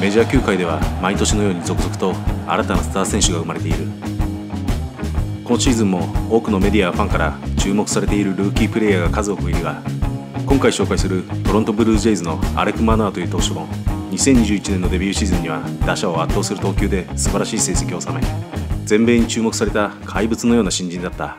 メジャー球界では毎年のように続々と新たなスター選手が生まれている。今シーズンも多くのメディアやファンから注目されているルーキープレイヤーが数多くいるが、今回紹介するトロントブルージェイズのアレク・マナーという投手も2021年のデビューシーズンには打者を圧倒する投球で素晴らしい成績を収め、全米に注目された怪物のような新人だった。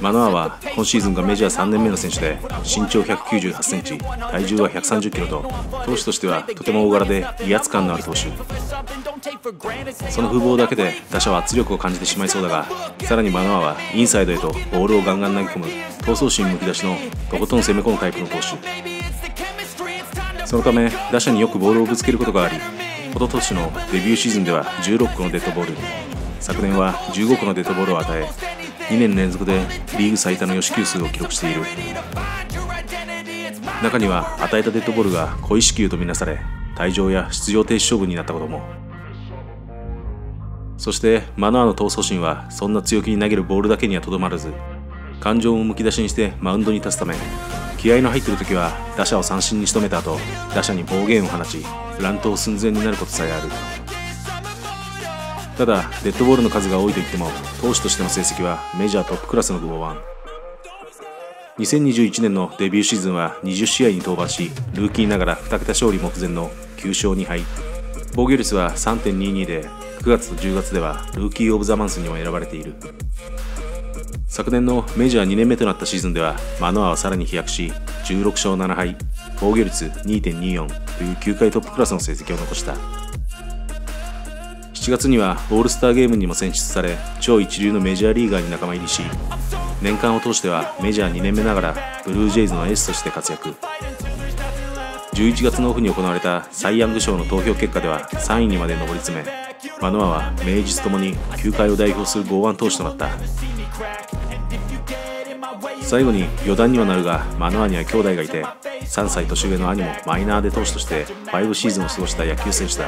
マノアは今シーズンがメジャー3年目の選手で、身長198センチ、体重は130キロと、投手としてはとても大柄で威圧感のある投手。その風貌だけで打者は圧力を感じてしまいそうだが、さらにマノアはインサイドへとボールをガンガン投げ込む、闘争心むき出しのとことん攻め込むタイプの投手。そのため打者によくボールをぶつけることがあり、おととしのデビューシーズンでは16個のデッドボール、昨年は15個のデッドボールを与え、2年連続でリーグ最多の4四球数を記録している。中には与えたデッドボールが故意四球とみなされ、退場や出場停止処分になったことも。そしてマノアの闘争心はそんな強気に投げるボールだけにはとどまらず、感情をむき出しにしてマウンドに立つため、気合の入っている時は打者を三振に仕留めた後、打者に暴言を放ち乱闘寸前になることさえある。ただデッドボールの数が多いといっても、投手としての成績はメジャートップクラスの5-1。2021年のデビューシーズンは20試合に登板し、ルーキーながら2桁勝利目前の9勝2敗、防御率は 3.22 で、9月と10月ではルーキー・オブ・ザ・マンスにも選ばれている。昨年のメジャー2年目となったシーズンではマノアはさらに飛躍し、16勝7敗、防御率 2.24 という球界トップクラスの成績を残した。4月にはオールスターゲームにも選出され、超一流のメジャーリーガーに仲間入りし、年間を通してはメジャー2年目ながらブルージェイズのエースとして活躍。11月のオフに行われたサイ・ヤング賞の投票結果では3位にまで上り詰め、マノアは名実ともに球界を代表する剛腕投手となった。最後に余談にはなるが、マノアには兄弟がいて、3歳年上の兄もマイナーで投手として5シーズンを過ごした野球選手だ。